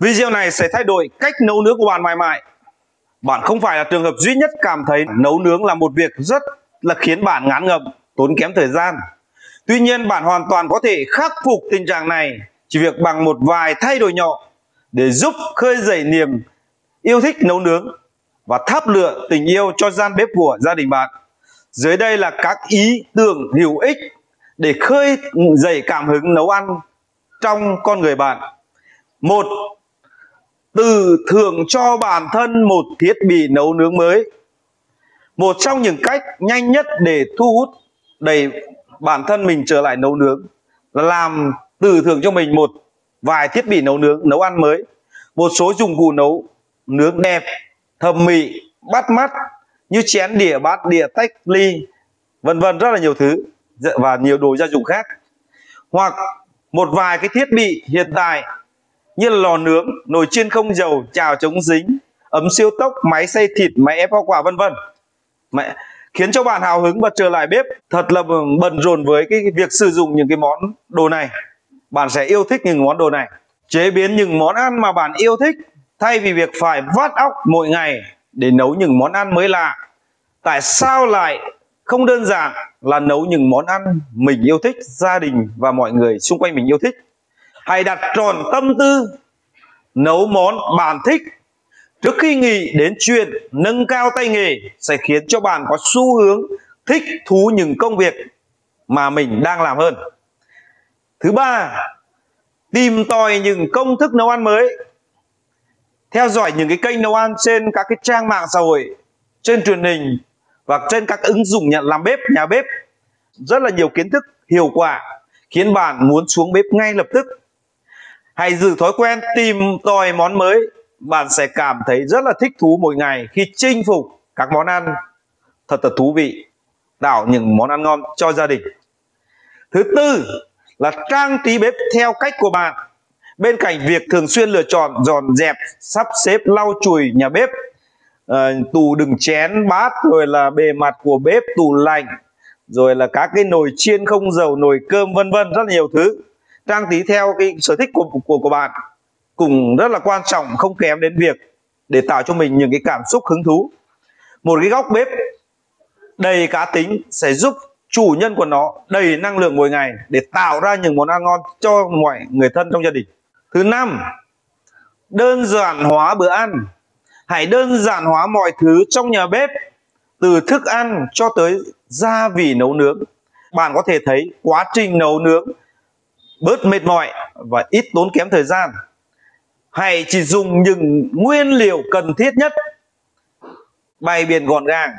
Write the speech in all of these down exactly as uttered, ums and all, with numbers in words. Video này sẽ thay đổi cách nấu nướng của bạn mãi mãi. Bạn không phải là trường hợp duy nhất cảm thấy nấu nướng là một việc rất là khiến bạn ngán ngẩm, tốn kém thời gian. Tuy nhiên, bạn hoàn toàn có thể khắc phục tình trạng này chỉ việc bằng một vài thay đổi nhỏ để giúp khơi dậy niềm yêu thích nấu nướng và thắp lửa tình yêu cho gian bếp của gia đình bạn. Dưới đây là các ý tưởng hữu ích để khơi dậy cảm hứng nấu ăn trong con người bạn. Một, tự thưởng cho bản thân một thiết bị nấu nướng mới. Một trong những cách nhanh nhất để thu hút đẩy bản thân mình trở lại nấu nướng là làm tự thưởng cho mình một vài thiết bị nấu nướng, nấu ăn mới. Một số dụng cụ nấu nướng đẹp, thẩm mỹ, bắt mắt như chén, đĩa, bát, đĩa, tách, ly, vân vân, rất là nhiều thứ và nhiều đồ gia dụng khác. Hoặc một vài cái thiết bị hiện tại như là lò nướng, nồi chiên không dầu, chảo chống dính, ấm siêu tốc, máy xay thịt, máy ép hoa quả, vân vân. Mẹ khiến cho bạn hào hứng và trở lại bếp. Thật là bận rộn với cái việc sử dụng những cái món đồ này, bạn sẽ yêu thích những món đồ này. Chế biến những món ăn mà bạn yêu thích thay vì việc phải vắt óc mỗi ngày để nấu những món ăn mới lạ. Tại sao lại không đơn giản là nấu những món ăn mình yêu thích, gia đình và mọi người xung quanh mình yêu thích? Hãy đặt tròn tâm tư nấu món bạn thích trước khi nghĩ đến chuyện nâng cao tay nghề, sẽ khiến cho bạn có xu hướng thích thú những công việc mà mình đang làm hơn. Thứ ba, tìm tòi những công thức nấu ăn mới. Theo dõi những cái kênh nấu ăn trên các cái trang mạng xã hội, trên truyền hình và trên các ứng dụng nhận làm bếp, nhà bếp. Rất là nhiều kiến thức hiệu quả khiến bạn muốn xuống bếp ngay lập tức. Hãy giữ thói quen tìm tòi món mới. Bạn sẽ cảm thấy rất là thích thú mỗi ngày khi chinh phục các món ăn thật là thú vị, tạo những món ăn ngon cho gia đình. Thứ tư là trang trí bếp theo cách của bạn. Bên cạnh việc thường xuyên lựa chọn, dọn dẹp, sắp xếp, lau chùi nhà bếp, tủ đựng chén, bát, rồi là bề mặt của bếp, tủ lạnh, rồi là các cái nồi chiên không dầu, nồi cơm, vân vân, rất nhiều thứ. Trang trí theo cái sở thích của, của, của bạn cũng rất là quan trọng, không kém đến việc để tạo cho mình những cái cảm xúc hứng thú. Một cái góc bếp đầy cá tính sẽ giúp chủ nhân của nó đầy năng lượng mỗi ngày để tạo ra những món ăn ngon cho mọi người thân trong gia đình. Thứ năm, đơn giản hóa bữa ăn. Hãy đơn giản hóa mọi thứ trong nhà bếp, từ thức ăn cho tới gia vị nấu nướng. Bạn có thể thấy quá trình nấu nướng bớt mệt mỏi và ít tốn kém thời gian. Hãy chỉ dùng những nguyên liệu cần thiết nhất, bày biện gọn gàng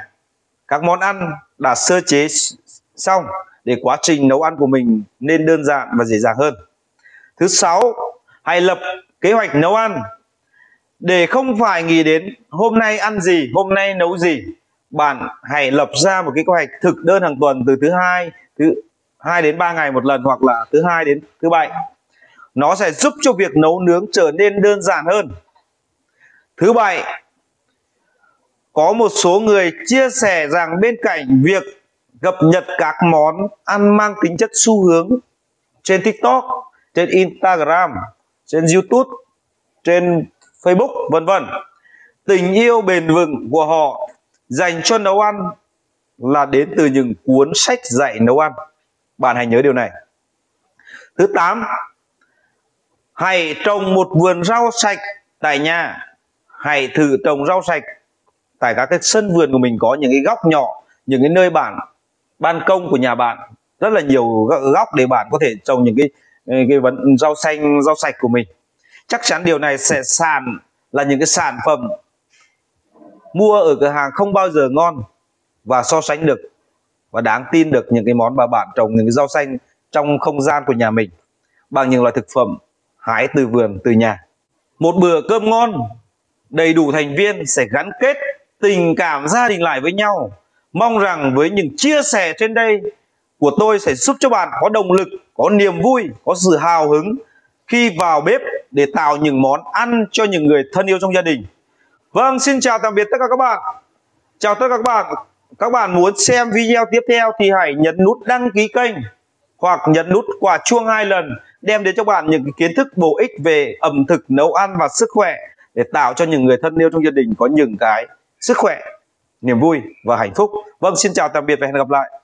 các món ăn đã sơ chế xong để quá trình nấu ăn của mình nên đơn giản và dễ dàng hơn. Thứ sáu, hãy lập kế hoạch nấu ăn để không phải nghĩ đến hôm nay ăn gì, hôm nay nấu gì. Bạn hãy lập ra một cái kế hoạch thực đơn hàng tuần từ thứ hai, thứ hai đến ba ngày một lần, hoặc là thứ hai đến thứ bảy. Nó sẽ giúp cho việc nấu nướng trở nên đơn giản hơn. Thứ bảy, có một số người chia sẻ rằng bên cạnh việc cập nhật các món ăn mang tính chất xu hướng trên TikTok, trên Instagram, trên YouTube, trên Facebook, vân vân, tình yêu bền vững của họ dành cho nấu ăn là đến từ những cuốn sách dạy nấu ăn. Bạn hãy nhớ điều này. Thứ tám, hãy trồng một vườn rau sạch tại nhà. Hãy thử trồng rau sạch tại các cái sân vườn của mình, có những cái góc nhỏ, những cái nơi bạn, ban công của nhà bạn rất là nhiều góc để bạn có thể trồng những cái cái vấn rau xanh, rau sạch của mình. Chắc chắn điều này sẽ sàn là những cái sản phẩm mua ở cửa hàng không bao giờ ngon và so sánh được và đáng tin được những cái món mà bạn trồng, những cái rau xanh trong không gian của nhà mình bằng những loại thực phẩm hái từ vườn, từ nhà. Một bữa cơm ngon đầy đủ thành viên sẽ gắn kết tình cảm gia đình lại với nhau. Mong rằng với những chia sẻ trên đây của tôi sẽ giúp cho bạn có động lực, có niềm vui, có sự hào hứng khi vào bếp để tạo những món ăn cho những người thân yêu trong gia đình. Vâng, xin chào tạm biệt tất cả các bạn. Chào tất cả các bạn. Các bạn muốn xem video tiếp theo thì hãy nhấn nút đăng ký kênh hoặc nhấn nút quả chuông hai lần đem đến cho bạn những cái kiến thức bổ ích về ẩm thực, nấu ăn và sức khỏe để tạo cho những người thân yêu trong gia đình có những cái sức khỏe, niềm vui và hạnh phúc. Vâng, xin chào tạm biệt và hẹn gặp lại.